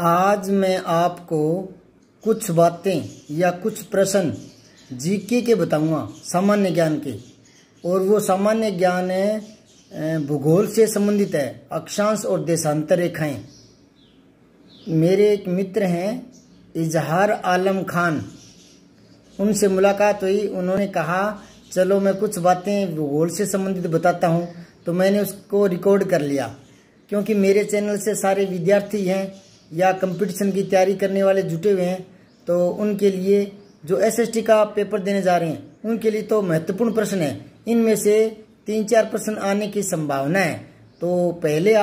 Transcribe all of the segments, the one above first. आज मैं आपको कुछ बातें या कुछ प्रश्न जीके के बताऊंगा, सामान्य ज्ञान के। और वो सामान्य ज्ञान है, भूगोल से संबंधित है, अक्षांश और देशांतर रेखाएं। मेरे एक मित्र हैं इजहार आलम खान, उनसे मुलाकात हुई। उन्होंने कहा चलो मैं कुछ बातें भूगोल से संबंधित बताता हूँ, तो मैंने उसको रिकॉर्ड कर लिया। क्योंकि मेरे चैनल से सारे विद्यार्थी हैं या कंपटीशन की तैयारी करने वाले जुटे हुए हैं, तो उनके लिए जो एसएसटी का पेपर देने जा रहे हैं उनके लिए तो महत्वपूर्ण प्रश्न है। इनमें से 3-4 प्रश्न आने की संभावना है। तो पहले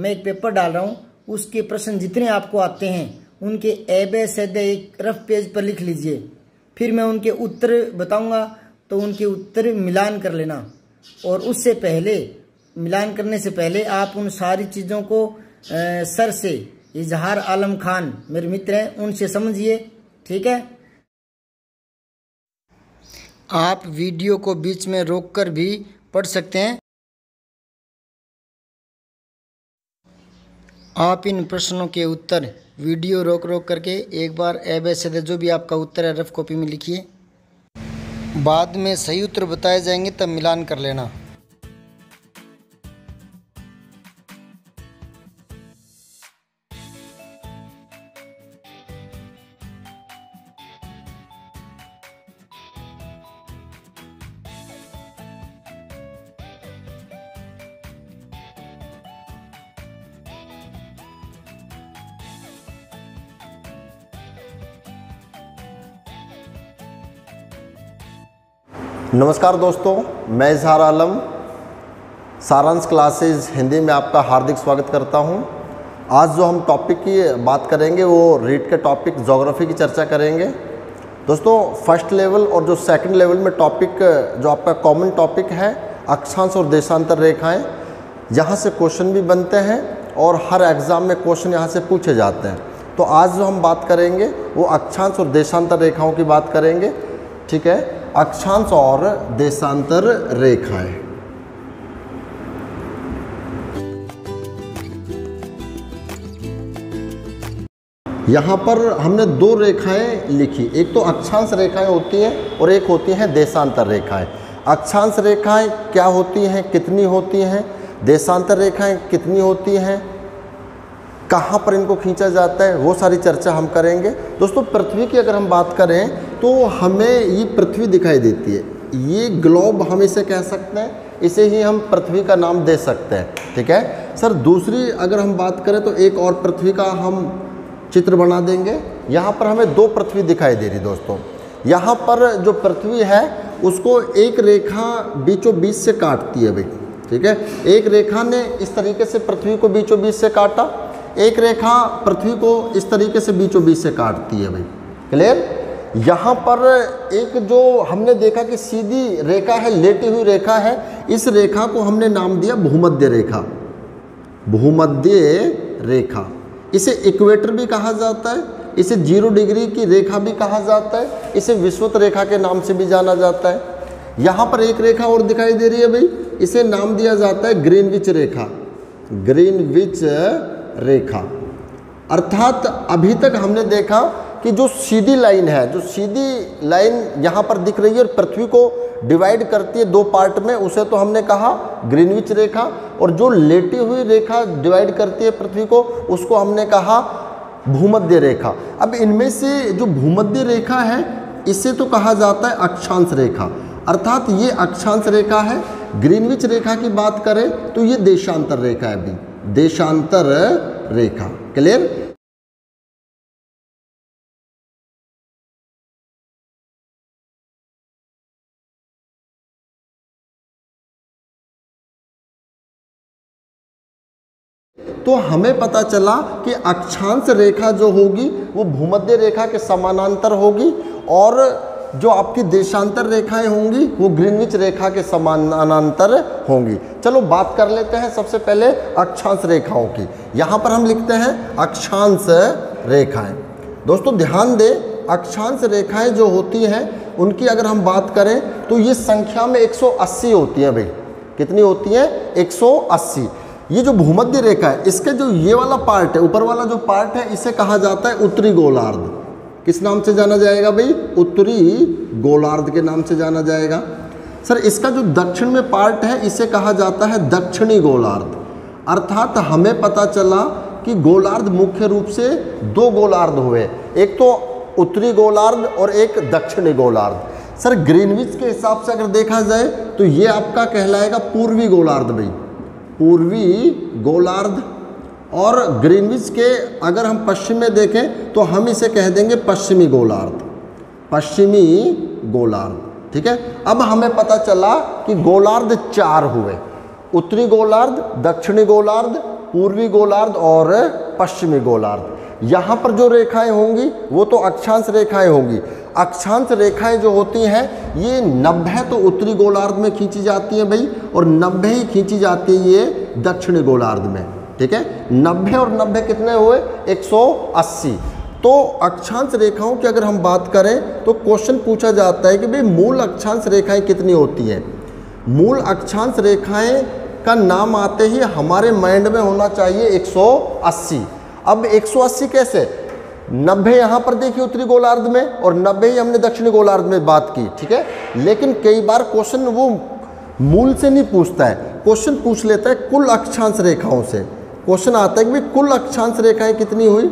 मैं एक पेपर डाल रहा हूँ, उसके प्रश्न जितने आपको आते हैं उनके ए-बे-से-दे एक रफ पेज पर लिख लीजिए। फिर मैं उनके उत्तर बताऊँगा, तो उनके उत्तर मिलान कर लेना। और उससे पहले, मिलान करने से पहले, आप उन सारी चीज़ों को सर से, इजहार आलम खान मेरे मित्र हैं, उनसे समझिए, ठीक है। आप वीडियो को बीच में रोककर भी पढ़ सकते हैं। आप इन प्रश्नों के उत्तर वीडियो रोक करके एक बार ए-बे-से-दे जो भी आपका उत्तर है रफ कॉपी में लिखिए। बाद में सही उत्तर बताए जाएंगे, तब मिलान कर लेना। नमस्कार दोस्तों, मैं इजहार आलम, सारांश क्लासेज हिंदी में आपका हार्दिक स्वागत करता हूं। आज जो हम टॉपिक की बात करेंगे वो रीट के टॉपिक ज्योग्राफी की चर्चा करेंगे। दोस्तों, फर्स्ट लेवल और जो सेकंड लेवल में टॉपिक, जो आपका कॉमन टॉपिक है अक्षांश और देशांतर रेखाएं, यहां से क्वेश्चन भी बनते हैं और हर एग्ज़ाम में क्वेश्चन यहाँ से पूछे जाते हैं। तो आज जो हम बात करेंगे वो अक्षांश और देशांतर रेखाओं की बात करेंगे, ठीक है। अक्षांश और देशांतर रेखाएं, यहाँ पर हमने 2 रेखाएं लिखी। एक तो अक्षांश रेखाएं होती है और एक होती है देशांतर रेखाएं। अक्षांश रेखाएं क्या होती हैं, कितनी होती हैं, देशांतर रेखाएं कितनी होती हैं, कहाँ पर इनको खींचा जाता है, वो सारी चर्चा हम करेंगे। दोस्तों, पृथ्वी की अगर हम बात करें तो हमें ये पृथ्वी दिखाई देती है, ये ग्लोब हम इसे कह सकते हैं, इसे ही हम पृथ्वी का नाम दे सकते हैं, ठीक है सर। दूसरी अगर हम बात करें तो एक और पृथ्वी का हम चित्र बना देंगे। यहाँ पर हमें 2 पृथ्वी दिखाई दे रही। दोस्तों, यहाँ पर जो पृथ्वी है उसको एक रेखा बीचों बीच से काटती है भाई, ठीक है। एक रेखा ने इस तरीके से पृथ्वी को बीचों बीच से काटा, एक रेखा पृथ्वी को इस तरीके से बीचों बीच से काटती है भाई, क्लियर। यहाँ पर एक जो हमने देखा कि सीधी रेखा है, लेटी हुई रेखा है, इस रेखा को हमने नाम दिया भूमध्य रेखा। भूमध्य रेखा, इसे इक्वेटर भी कहा जाता है, इसे 0 डिग्री की रेखा भी कहा जाता है, इसे विषुवत रेखा के नाम से भी जाना जाता है। यहाँ पर एक रेखा और दिखाई दे रही है भाई, इसे नाम दिया जाता है ग्रीनविच रेखा। ग्रीनविच रेखा अर्थात अभी तक हमने देखा कि जो सीधी लाइन है, जो सीधी लाइन यहाँ पर दिख रही है और पृथ्वी को डिवाइड करती है 2 पार्ट में, उसे तो हमने कहा ग्रीनविच रेखा। और जो लेटी हुई रेखा डिवाइड करती है पृथ्वी को, उसको हमने कहा भूमध्य रेखा। अब इनमें से जो भूमध्य रेखा है इसे तो कहा जाता है अक्षांश रेखा, अर्थात ये अक्षांश रेखा है। ग्रीनविच रेखा की बात करें तो ये देशांतर रेखा है अभी, देशांतर रेखा, क्लियर। तो हमें पता चला कि अक्षांश रेखा जो होगी वो भूमध्य रेखा के समानांतर होगी, और जो आपकी देशांतर रेखाएं होंगी वो ग्रीनविच रेखा के समानांतर होंगी। चलो बात कर लेते हैं सबसे पहले अक्षांश रेखाओं की। यहाँ पर हम लिखते हैं अक्षांश रेखाएं। दोस्तों ध्यान दें, अक्षांश रेखाएं जो होती हैं उनकी अगर हम बात करें तो ये संख्या में 180 होती है भाई। कितनी होती है? 180। ये जो भूमध्य रेखा है, इसके जो ये वाला पार्ट है, ऊपर वाला जो पार्ट है, इसे कहा जाता है उत्तरी गोलार्ध। किस नाम से जाना जाएगा भाई? उत्तरी गोलार्ध के नाम से जाना जाएगा। सर इसका जो दक्षिण में पार्ट है, इसे कहा जाता है दक्षिणी गोलार्ध। अर्थात हमें पता चला कि गोलार्ध मुख्य रूप से दो गोलार्ध हुए, एक तो उत्तरी गोलार्ध और एक दक्षिणी गोलार्ध। सर ग्रीनविच के हिसाब से अगर देखा जाए तो ये आपका कहलाएगा पूर्वी गोलार्ध भाई, पूर्वी गोलार्ध। और ग्रीनविच के अगर हम पश्चिम में देखें तो हम इसे कह देंगे पश्चिमी गोलार्ध, पश्चिमी गोलार्ध। ठीक है, अब हमें पता चला कि गोलार्ध चार हुए, उत्तरी गोलार्ध, दक्षिणी गोलार्ध, पूर्वी गोलार्ध और पश्चिमी गोलार्ध। यहाँ पर जो रेखाएं होंगी वो तो अक्षांश रेखाएं होंगी। अक्षांश रेखाएं जो होती हैं ये 90 तो उत्तरी गोलार्ध में खींची जाती हैं भाई और 90 ही खींची जाती है ये दक्षिणी गोलार्ध में। ठीक है, 90 और 90 कितने हुए? 180। तो अक्षांश रेखाओं की अगर हम बात करें तो क्वेश्चन पूछा जाता है कि भाई मूल अक्षांश रेखाएं कितनी होती हैं। मूल अक्षांश रेखाएं का नाम आते ही हमारे माइंड में होना चाहिए 180। अब 180 कैसे? 90 यहाँ पर देखिए उत्तरी गोलार्ध में और 90 ही हमने दक्षिणी गोलार्ध में बात की। ठीक है, लेकिन कई बार क्वेश्चन वो मूल से नहीं पूछता है, क्वेश्चन पूछ लेता है कुल अक्षांश रेखाओं से। क्वेश्चन आता है कि भाई कुल अक्षांश रेखाएँ कितनी हुई,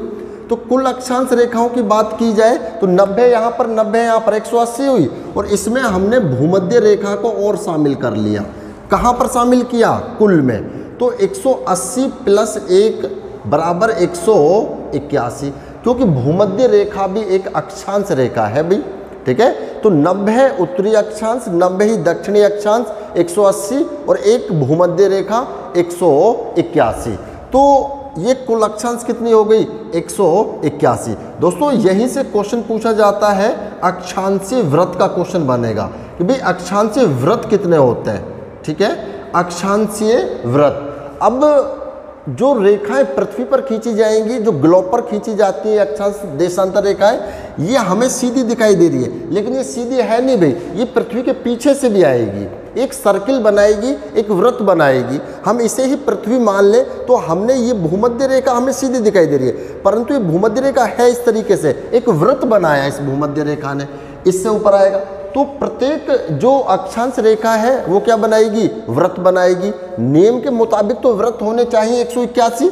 तो कुल अक्षांश रेखाओं की बात की जाए तो 90 यहाँ पर, 90 यहाँ पर, 180 हुई। और इसमें हमने भूमध्य रेखा को और शामिल कर लिया। कहाँ पर शामिल किया? कुल में। तो 180 प्लस 1 बराबर 181, क्योंकि भूमध्य रेखा भी एक अक्षांश रेखा है भाई। ठीक है, तो 90 उत्तरी अक्षांश, 90 ही दक्षिणी अक्षांश, 180 और एक भूमध्य रेखा 181। तो ये कुल अक्षांश कितनी हो गई? 181। दोस्तों यहीं से क्वेश्चन पूछा जाता है, अक्षांशीय वृत्त का क्वेश्चन बनेगा कि भाई अक्षांशीय वृत्त कितने होते हैं। ठीक है, अक्षांशीय वृत्त। अब जो रेखाएं पृथ्वी पर खींची जाएंगी, जो ग्लोब पर खींची जाती है अक्षांश देशांतर रेखाएं, ये हमें सीधी दिखाई दे रही है, लेकिन ये सीधी है नहीं भाई, ये पृथ्वी के पीछे से भी आएगी, एक सर्किल बनाएगी, एक वृत्त बनाएगी। हम इसे ही पृथ्वी मान लें तो हमने ये भूमध्य रेखा हमें सीधी दिखाई दे रही है, परंतु ये भूमध्य रेखा है इस तरीके से, एक वृत्त बनाया इस भूमध्य रेखा ने, इससे ऊपर आएगा। तो प्रत्येक जो अक्षांश रेखा है वो क्या बनाएगी? वृत्त बनाएगी। नियम के मुताबिक तो वृत्त होने चाहिए 181।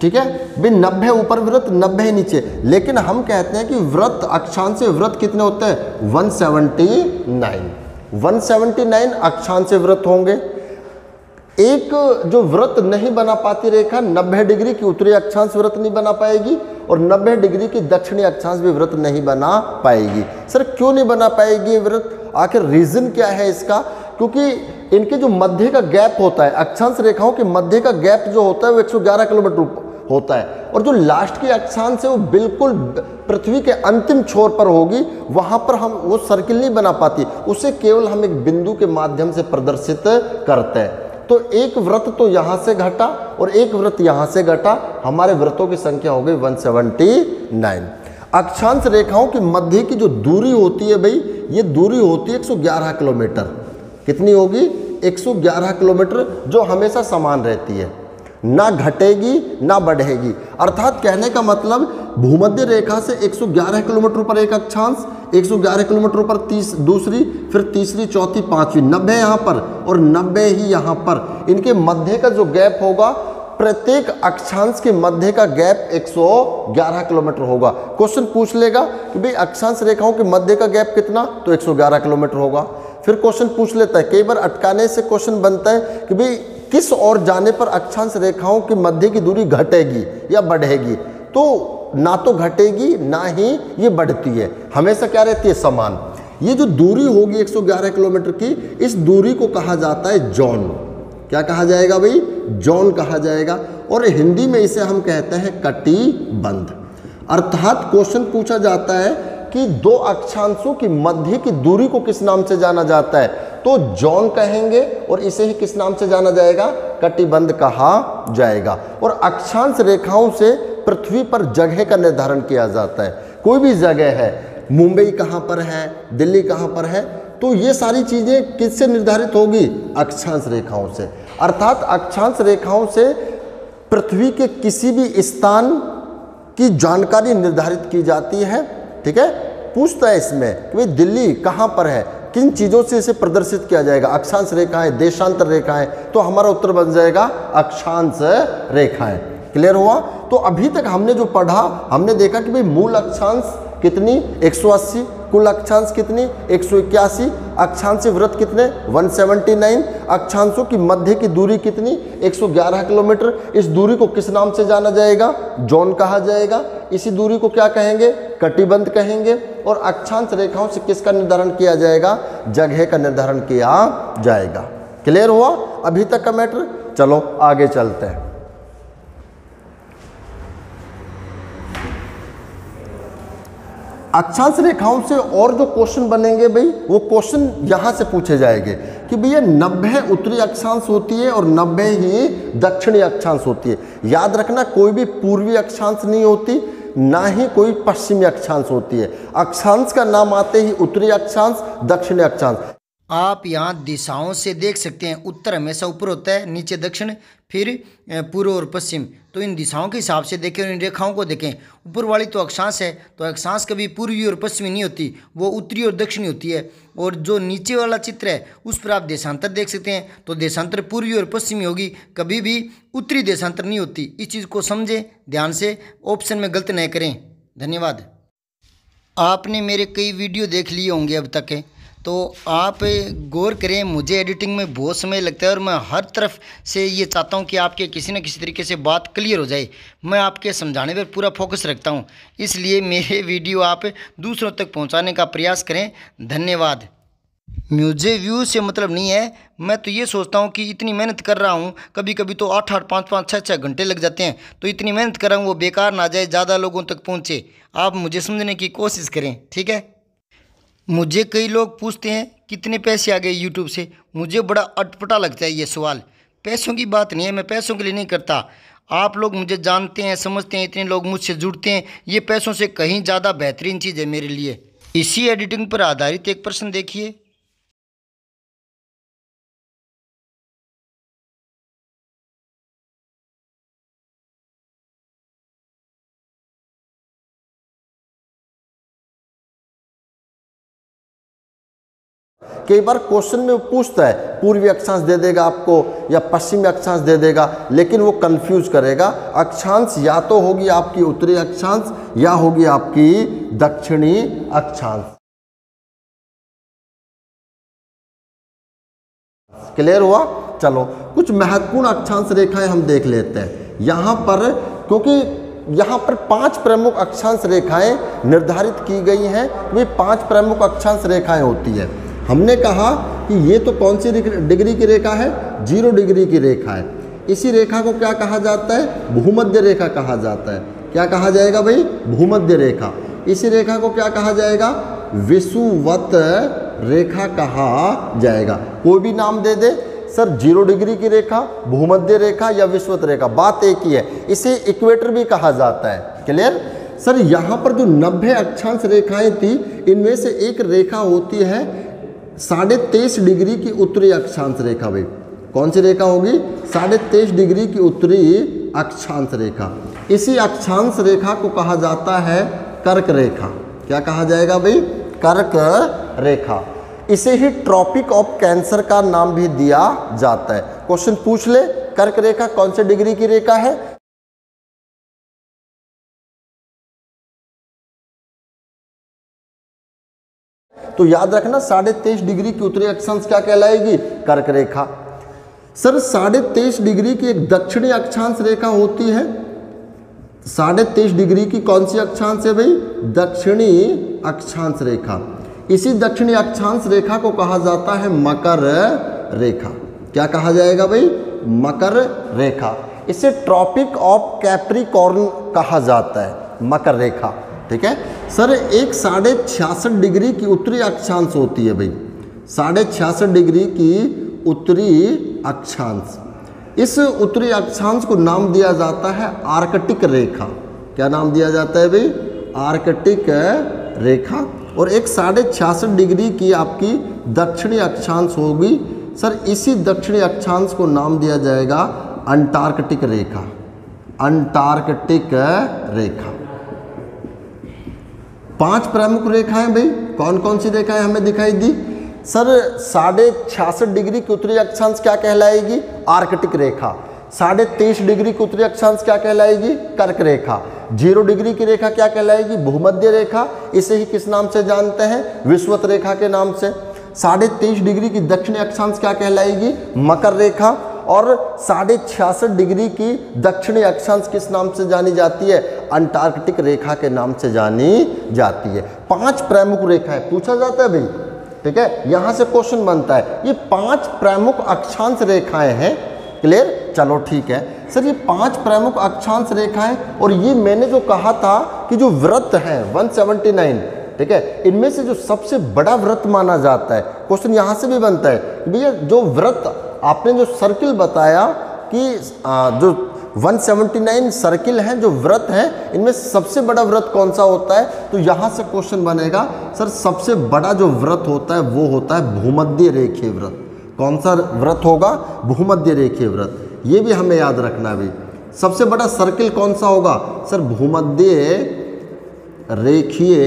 ठीक है, भाई 90 ऊपर वृत्त, 90 नीचे, लेकिन हम कहते हैं कि वृत्त, अक्षांश वृत्त कितने होते हैं? 179 अक्षांश वृत्त होंगे। एक जो वृत्त नहीं बना पाती रेखा, 90 डिग्री की उत्तरी अक्षांश वृत्त नहीं बना पाएगी और 90 डिग्री की दक्षिणी अक्षांश भी वृत्त नहीं बना पाएगी। सर क्यों नहीं बना पाएगी वृत्त, आखिर रीजन क्या है इसका? क्योंकि इनके जो मध्य का गैप होता है, अक्षांश रेखाओं के मध्य का गैप जो होता है वो 111 किलोमीटर होता है, और जो लास्ट की अक्षांश है वो बिल्कुल पृथ्वी के अंतिम छोर पर होगी, वहां पर हम वो सर्किल नहीं बना पाती, उसे केवल हम एक बिंदु के माध्यम से प्रदर्शित करते हैं। तो एक वृत्त तो यहां से घटा और एक वृत्त यहां से घटा, हमारे वृत्तों की संख्या हो गई 179। अक्षांश रेखाओं के मध्य की जो दूरी होती है भाई, ये दूरी होती है 111 किलोमीटर। कितनी होगी? 111 किलोमीटर, जो हमेशा समान रहती है, ना घटेगी ना बढ़ेगी। अर्थात कहने का मतलब भूमध्य रेखा से 111 किलोमीटर पर एक अक्षांश, 111 किलोमीटर पर दूसरी, फिर तीसरी, चौथी, पांचवी, 90 यहाँ पर और 90 ही यहाँ पर। इनके मध्य का जो गैप होगा, प्रत्येक अक्षांश के मध्य का गैप 111 किलोमीटर होगा। क्वेश्चन पूछ लेगा कि भाई अक्षांश रेखाओं के मध्य का गैप कितना, तो 111 किलोमीटर होगा। फिर क्वेश्चन पूछ लेता है, कई बार अटकाने से क्वेश्चन बनता है कि भाई किस ओर जाने पर अक्षांश रेखाओं के मध्य की दूरी घटेगी या बढ़ेगी, तो ना तो घटेगी ना ही ये बढ़ती है, हमेशा क्या रहती है? समान। ये जो दूरी होगी 111 किलोमीटर की, इस दूरी को कहा जाता है जॉन। क्या कहा जाएगा भाई? जॉन कहा जाएगा, और हिंदी में इसे हम कहते हैं कटिबंध। अर्थात क्वेश्चन पूछा जाता है कि दो अक्षांशों की मध्य की दूरी को किस नाम से जाना जाता है, तो जॉन कहेंगे, और इसे ही किस नाम से जाना जाएगा? कटिबंध कहा जाएगा। और अक्षांश रेखाओं से पृथ्वी पर जगह का निर्धारण किया जाता है। कोई भी जगह है, मुंबई कहाँ पर है, दिल्ली कहाँ पर है, तो ये सारी चीज़ें किससे निर्धारित होगी? अक्षांश रेखाओं से। अर्थात अक्षांश रेखाओं से पृथ्वी के किसी भी स्थान की जानकारी निर्धारित की जाती है। ठीक है, पूछता है इसमें कि भाई दिल्ली कहाँ पर है, किन चीज़ों से इसे प्रदर्शित किया जाएगा? अक्षांश रेखाएं, देशांतर रेखाएं। तो हमारा उत्तर बन जाएगा अक्षांश रेखाएं। क्लियर हुआ? तो अभी तक हमने जो पढ़ा, हमने देखा कि भाई मूल अक्षांश कितनी 180, कुल अक्षांश कितनी 181, अक्षांश वृत्त कितने 179, अक्षांशों की मध्य की दूरी कितनी 111 किलोमीटर। इस दूरी को किस नाम से जाना जाएगा? जोन कहा जाएगा। इसी दूरी को क्या कहेंगे? कटिबंध कहेंगे। और अक्षांश रेखाओं से किसका निर्धारण किया जाएगा? जगह का निर्धारण किया जाएगा। क्लियर हुआ अभी तक का मैटर? चलो आगे चलते हैं। अक्षांश रेखाओं से और जो क्वेश्चन बनेंगे भाई, वो क्वेश्चन यहाँ से पूछे जाएंगे कि भैया 90 उत्तरी अक्षांश होती है और 90 ही दक्षिणी अक्षांश होती है। याद रखना, कोई भी पूर्वी अक्षांश नहीं होती, ना ही कोई पश्चिमी अक्षांश होती है। अक्षांश का नाम आते ही उत्तरी अक्षांश, दक्षिणी अक्षांश। आप यहाँ दिशाओं से देख सकते हैं, उत्तर हमेशा ऊपर होता है, नीचे दक्षिण, फिर पूर्व और पश्चिम। तो इन दिशाओं के हिसाब से देखें, इन रेखाओं को देखें। ऊपर वाली तो अक्षांश है, तो अक्षांश कभी पूर्वी और पश्चिमी नहीं होती, वो उत्तरी और दक्षिणी होती है। और जो नीचे वाला चित्र है उस पर आप देशांतर देख सकते हैं, तो देशांतर पूर्वी और पश्चिमी होगी, कभी भी उत्तरी देशांतर नहीं होती। इस चीज़ को समझें ध्यान से, ऑप्शन में गलत न करें। धन्यवाद। आपने मेरे कई वीडियो देख लिए होंगे अब तक के, तो आप गौर करें, मुझे एडिटिंग में बहुत समय लगता है और मैं हर तरफ से ये चाहता हूँ कि आपके किसी न किसी तरीके से बात क्लियर हो जाए। मैं आपके समझाने पर पूरा फोकस रखता हूँ, इसलिए मेरे वीडियो आप दूसरों तक पहुँचाने का प्रयास करें। धन्यवाद। मुझे व्यू से मतलब नहीं है, मैं तो ये सोचता हूँ कि इतनी मेहनत कर रहा हूँ, कभी कभी तो 8-8, 5-5, 6-6 घंटे लग जाते हैं, तो इतनी मेहनत कर रहा हूँ वो बेकार ना जाए, ज़्यादा लोगों तक पहुँचे। आप मुझे समझने की कोशिश करें, ठीक है। मुझे कई लोग पूछते हैं कितने पैसे आ गए यूट्यूब से, मुझे बड़ा अटपटा लगता है ये सवाल। पैसों की बात नहीं है, मैं पैसों के लिए नहीं करता। आप लोग मुझे जानते हैं, समझते हैं, इतने लोग मुझसे जुड़ते हैं, ये पैसों से कहीं ज़्यादा बेहतरीन चीज़ है मेरे लिए। इसी एडिटिंग पर आधारित एक प्रश्न देखिए। कई बार क्वेश्चन में वो पूछता है, पूर्वी अक्षांश दे देगा आपको या पश्चिमी अक्षांश दे देगा, लेकिन वो कंफ्यूज करेगा। अक्षांश या तो होगी आपकी उत्तरी अक्षांश या होगी आपकी दक्षिणी अक्षांश। क्लियर हुआ? चलो कुछ महत्वपूर्ण अक्षांश रेखाएं हम देख लेते हैं यहाँ पर, क्योंकि यहाँ पर 5 प्रमुख अक्षांश रेखाएं निर्धारित की गई हैं। वे 5 प्रमुख अक्षांश रेखाएं होती है। हमने कहा कि ये तो कौन सी डिग्री की रेखा है? 0 डिग्री की रेखा है। इसी रेखा को क्या कहा जाता है? भूमध्य रेखा कहा जाता है। क्या कहा जाएगा भाई? भूमध्य रेखा। इसी रेखा को क्या कहा जाएगा? विषुवत रेखा कहा जाएगा। कोई भी नाम दे दे सर, 0 डिग्री की रेखा, भूमध्य रेखा या विषुवत रेखा, बात एक ही है। इसे इक्वेटर भी कहा जाता है। Clear sir? यहाँ पर जो 90 अक्षांश रेखाएँ थी, इनमें से एक रेखा होती है 23.5 डिग्री की उत्तरी अक्षांश रेखा। भाई कौन सी रेखा होगी? 23.5 डिग्री की उत्तरी अक्षांश रेखा। इसी अक्षांश रेखा को कहा जाता है कर्क रेखा। क्या कहा जाएगा भाई? कर्क रेखा। इसे ही ट्रॉपिक ऑफ कैंसर का नाम भी दिया जाता है। क्वेश्चन पूछ ले, कर्क रेखा कौन से डिग्री की रेखा है? 23.5 डिग्री की उत्तरी अक्षांश क्या कहलाएगी? कर्क रेखा। सर 23.5 डिग्री की एक दक्षिणी अक्षांश रेखा होती है। 23.5 डिग्री की कौन सी अक्षांश है भाई? दक्षिणी अक्षांश रेखा। इसी दक्षिणी अक्षांश रेखा को कहा जाता है मकर रेखा। क्या कहा जाएगा भाई? मकर रेखा। इसे ट्रॉपिक ऑफ कैप्रिकॉर्न कहा जाता है, मकर रेखा। ठीक है सर, एक 66.5 डिग्री की उत्तरी अक्षांश होती है भाई। 66.5 डिग्री की उत्तरी अक्षांश। इस उत्तरी अक्षांश को नाम दिया जाता है आर्कटिक रेखा। क्या नाम दिया जाता है भाई? आर्कटिक रेखा। और एक 66.5 डिग्री की आपकी दक्षिणी अक्षांश होगी। सर इसी दक्षिणी अक्षांश को नाम दिया जाएगा अंटार्कटिक रेखा, अंटार्कटिक रेखा। 5 प्रमुख रेखाएं भाई, कौन कौन सी रेखाएं हमें दिखाई दी? सर 66.5 डिग्री की उत्तरी अक्षांश क्या कहलाएगी? आर्कटिक रेखा। 23.5 डिग्री की उत्तरी अक्षांश क्या कहलाएगी? कर्क रेखा। 0 डिग्री की रेखा क्या कहलाएगी? भूमध्य रेखा, इसे ही किस नाम से जानते हैं? विषुवत रेखा के नाम से। 23.5 डिग्री की दक्षिणी अक्षांश क्या कहलाएगी? मकर रेखा। और 66.5 डिग्री की दक्षिणी अक्षांश किस नाम से जानी जाती है? अंटार्कटिक रेखा के नाम से जानी जाती है। 5 प्रमुख रेखाएं पूछा जाता है भाई, ठीक है, यहां से क्वेश्चन बनता है। ये 5 प्रमुख अक्षांश रेखाएं हैं, क्लियर? चलो ठीक है सर, ये 5 प्रमुख अक्षांश रेखाएं, और ये मैंने जो कहा था कि जो वृत्त हैं 179, ठीक है, इनमें से जो सबसे बड़ा वृत्त माना जाता है। क्वेश्चन यहां से भी बनता है भैया, जो वृत्त आपने जो सर्किल बताया कि जो 179 सर्किल हैं, जो वृत्त हैं, इनमें सबसे बड़ा वृत्त कौन सा होता है? तो यहाँ से क्वेश्चन बनेगा सर सबसे बड़ा जो वृत्त होता है वो होता है भूमध्य रेखीय वृत्त। कौन सा वृत्त होगा? भूमध्य रेखीय वृत्त। ये भी हमें याद रखना भी, सबसे बड़ा सर्किल कौन सा होगा? सर भूमध्य रेखीय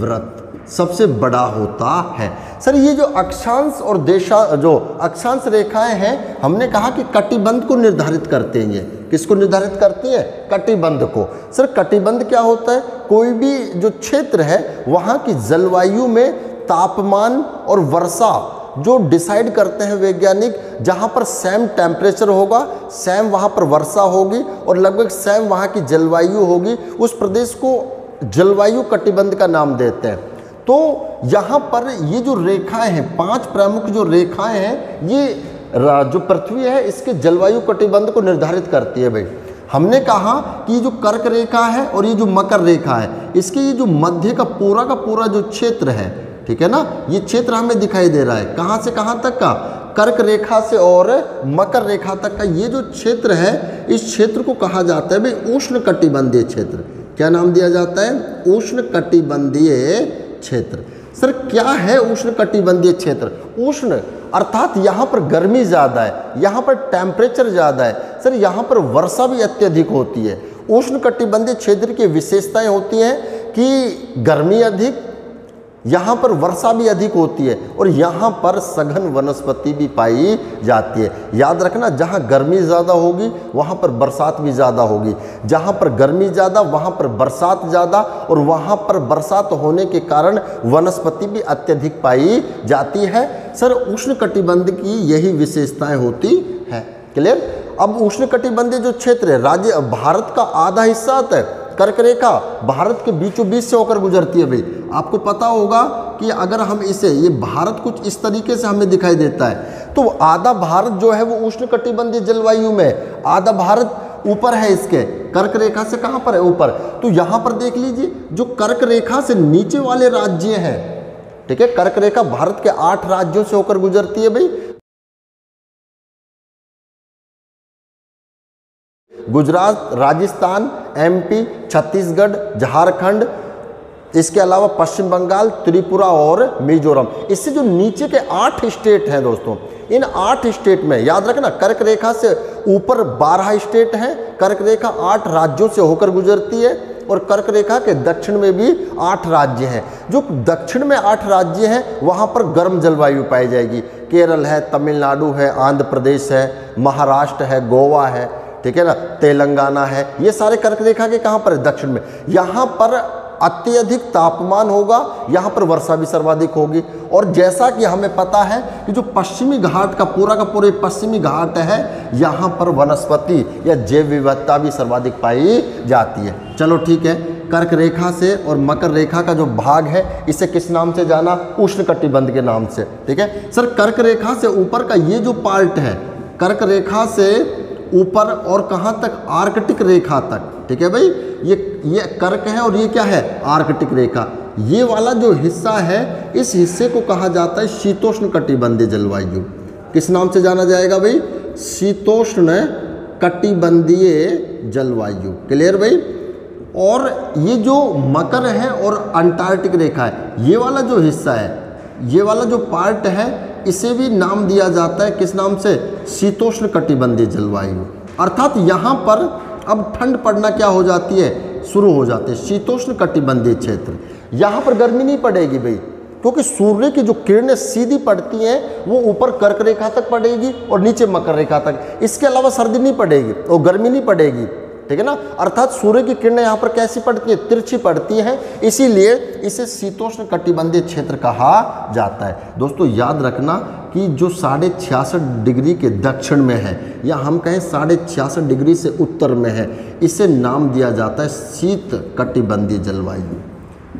वृत्त सबसे बड़ा होता है। सर ये जो अक्षांश और देशा जो अक्षांश रेखाएं हैं, हमने कहा कि कटिबंध को निर्धारित करते हैं। ये किसको निर्धारित करती है? कटिबंध को। सर कटिबंध क्या होता है? कोई भी जो क्षेत्र है वहाँ की जलवायु में तापमान और वर्षा जो डिसाइड करते हैं वैज्ञानिक, जहाँ पर सेम टेम्परेचर होगा सेम वहाँ पर वर्षा होगी और लगभग सेम वहाँ की जलवायु होगी, उस प्रदेश को जलवायु कटिबंध का नाम देते हैं। तो यहाँ पर ये जो रेखाएं हैं, 5 प्रमुख जो रेखाएं हैं, ये जो पृथ्वी है इसके जलवायु कटिबंध को निर्धारित करती है भाई। हमने कहा कि जो कर्क रेखा है और ये जो मकर रेखा है, इसके ये जो मध्य का पूरा जो क्षेत्र है, ठीक है ना, ये क्षेत्र हमें दिखाई दे रहा है। कहाँ से कहाँ तक का? कर्क रेखा से और मकर रेखा तक का ये जो क्षेत्र है, इस क्षेत्र को कहा जाता है भाई उष्ण कटिबंधीय क्षेत्र। क्या नाम दिया जाता है? उष्ण कटिबंधीय क्षेत्र। सर क्या है उष्ण कटिबंधीय क्षेत्र? उष्ण अर्थात यहाँ पर गर्मी ज़्यादा है, यहाँ पर टेम्परेचर ज़्यादा है, सर यहाँ पर वर्षा भी अत्यधिक होती है। उष्ण कटिबंधीय क्षेत्र की विशेषताएं होती हैं कि गर्मी अधिक, यहाँ पर वर्षा भी अधिक होती है और यहाँ पर सघन वनस्पति भी पाई जाती है। याद रखना, जहाँ गर्मी ज़्यादा होगी वहाँ पर बरसात भी ज़्यादा होगी, जहाँ पर गर्मी ज़्यादा वहाँ पर बरसात ज़्यादा, और वहाँ पर बरसात होने के कारण वनस्पति भी अत्यधिक पाई जाती है। सर उष्णकटिबंध की यही विशेषताएं होती हैं, क्लियर? अब उष्णकटिबंधीय जो क्षेत्र है, राज्य भारत का आधा हिस्सा आता है। कर्क रेखा भारत के बीचों बीच से होकर गुजरती है भाई। आपको पता होगा कि अगर हम इसे, ये भारत कुछ इस तरीके से हमें दिखाई देता है, तो आधा भारत जो है वो उष्णकटिबंधीय जलवायु में, आधा भारत ऊपर है इसके। कर्क रेखा से कहाँ पर है? ऊपर। तो यहाँ पर देख लीजिए जो कर्क रेखा से नीचे वाले राज्य हैं, ठीक है, कर्क रेखा भारत के 8 राज्यों से होकर गुजरती है भाई। गुजरात, राजस्थान, एमपी, छत्तीसगढ़, झारखंड, इसके अलावा पश्चिम बंगाल, त्रिपुरा और मिजोरम, इससे जो नीचे के 8 स्टेट हैं दोस्तों, इन 8 स्टेट में याद रखना, कर्क रेखा से ऊपर 12 स्टेट हैं, कर्क रेखा 8 राज्यों से होकर गुजरती है, और कर्क रेखा के दक्षिण में भी 8 राज्य हैं। जो दक्षिण में 8 राज्य हैं वहाँ पर गर्म जलवायु पाई जाएगी। केरल है, तमिलनाडु है, आंध्र प्रदेश है, महाराष्ट्र है, गोवा है, ठीक है ना, तेलंगाना है, ये सारे कर्क रेखा के कहाँ पर है? दक्षिण में। यहाँ पर अत्यधिक तापमान होगा, यहाँ पर वर्षा भी सर्वाधिक होगी। और जैसा कि हमें पता है कि जो पश्चिमी घाट का पूरा पश्चिमी घाट है, यहाँ पर वनस्पति या जैव विविधता भी सर्वाधिक पाई जाती है। चलो ठीक है, कर्क रेखा से और मकर रेखा का जो भाग है इसे किस नाम से जाना? उष्णकटिबंध के नाम से, ठीक है। सर कर्क रेखा से ऊपर का ये जो पार्ट है, कर्क रेखा से ऊपर और कहाँ तक? आर्कटिक रेखा तक, ठीक है भाई। ये कर्क है और ये क्या है? आर्कटिक रेखा। ये वाला जो हिस्सा है, इस हिस्से को कहा जाता है शीतोष्ण कटिबंधीय जलवायु। किस नाम से जाना जाएगा भाई? शीतोष्ण कटिबंधीय जलवायु, क्लियर भाई। और ये जो मकर है और अंटार्कटिक रेखा है, ये वाला जो हिस्सा है, ये वाला जो पार्ट है इसे भी नाम दिया जाता है किस नाम से, शीतोष्ण कटिबंधीय जलवायु। अर्थात यहाँ पर अब ठंड पड़ना क्या हो जाती है, शुरू हो जाती है। शीतोष्ण कटिबंधीय क्षेत्र, यहाँ पर गर्मी नहीं पड़ेगी भाई, क्योंकि सूर्य की जो किरणें सीधी पड़ती हैं वो ऊपर कर्क रेखा तक पड़ेगी और नीचे मकर रेखा तक, इसके अलावा सर्दी नहीं पड़ेगी और गर्मी नहीं पड़ेगी, ठीक है ना। अर्थात सूर्य की किरणें यहाँ पर कैसी पड़ती है, तिरछी पड़ती है, इसीलिए इसे शीतोष्ण कटिबंधीय क्षेत्र कहा जाता है। दोस्तों याद रखना कि जो 66.5 डिग्री के दक्षिण में है या हम कहें 66.5 डिग्री से उत्तर में है, इसे नाम दिया जाता है शीत कटिबंधीय जलवायु।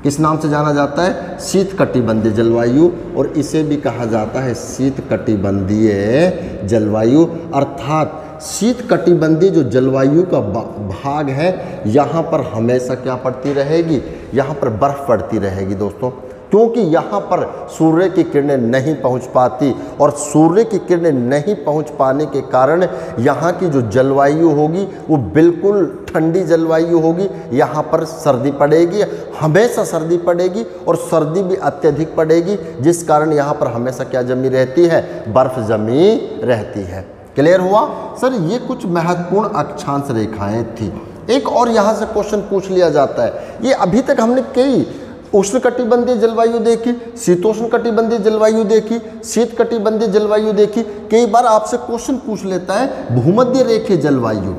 किस नाम से जाना जाता है, शीत कटिबंधीय जलवायु, और इसे भी कहा जाता है शीत कटिबंधीय जलवायु। अर्थात शीत कटिबंधीय जो जलवायु का भाग है यहाँ पर हमेशा क्या पड़ती रहेगी, यहाँ पर बर्फ़ पड़ती रहेगी दोस्तों, क्योंकि यहाँ पर सूर्य की किरणें नहीं पहुँच पाती, और सूर्य की किरणें नहीं पहुँच पाने के कारण यहाँ की जो जलवायु होगी वो बिल्कुल ठंडी जलवायु होगी। यहाँ पर सर्दी पड़ेगी, हमेशा सर्दी पड़ेगी, और सर्दी भी अत्यधिक पड़ेगी, जिस कारण यहाँ पर हमेशा क्या जमी रहती है, बर्फ़ जमी रहती है। क्लियर हुआ सर। ये कुछ महत्वपूर्ण अक्षांश रेखाएं थी। एक और यहाँ से क्वेश्चन पूछ लिया जाता है। ये अभी तक हमने कई उष्णकटिबंधीय जलवायु देखी, शीतोष्ण कटिबंधीय जलवायु देखी, शीत कटिबंधीय जलवायु देखी। कई बार आपसे क्वेश्चन पूछ लेता है भूमध्य रेखीय जलवायु।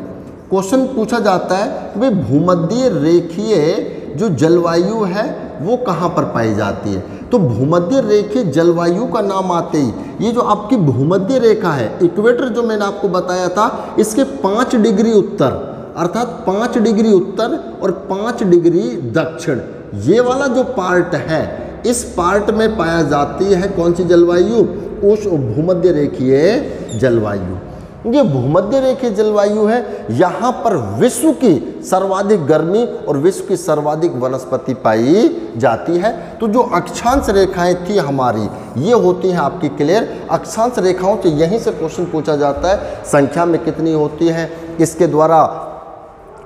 क्वेश्चन पूछा जाता है कि भाई भूमध्य रेखीय जो जलवायु है वो कहाँ पर पाई जाती है, तो भूमध्य रेखीय जलवायु का नाम आते ही ये जो आपकी भूमध्य रेखा है, इक्वेटर जो मैंने आपको बताया था, इसके 5 डिग्री उत्तर, अर्थात 5 डिग्री उत्तर और 5 डिग्री दक्षिण, ये वाला जो पार्ट है इस पार्ट में पाया जाती है कौन सी जलवायु, उष्ण भूमध्य रेखीय जलवायु। ये भूमध्य रेखीय जलवायु है, यहाँ पर विश्व की सर्वाधिक गर्मी और विश्व की सर्वाधिक वनस्पति पाई जाती है। तो जो अक्षांश रेखाएं थी हमारी ये होती हैं आपकी क्लियर। अक्षांश रेखाओं से यहीं से क्वेश्चन पूछा जाता है संख्या में कितनी होती है, इसके द्वारा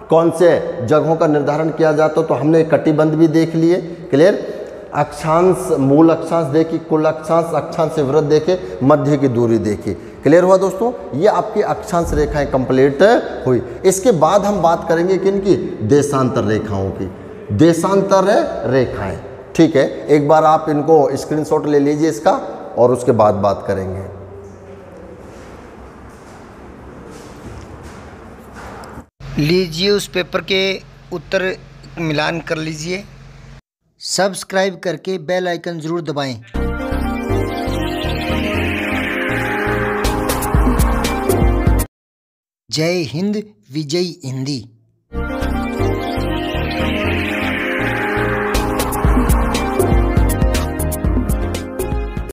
कौन से जगहों का निर्धारण किया जाता है। तो हमने कटिबंध भी देख लिए, क्लियर। अक्षांश, मूल अक्षांश देखी, कुल अक्षांश, अक्षांश से वृत्त देखे, मध्य की दूरी देखी। क्लियर हुआ दोस्तों। ये आपकी अक्षांश रेखाएं कंप्लीट हुई। इसके बाद हम बात करेंगे किनकी, देशांतर रेखाओं की, देशांतर रेखाएं, ठीक है। एक बार आप इनको स्क्रीनशॉट ले लीजिए इसका, और उसके बाद बात करेंगे। लीजिए उस पेपर के उत्तर मिलान कर लीजिए। सब्सक्राइब करके बेल आइकन ज़रूर दबाएं। जय हिंद, विजय हिंदी।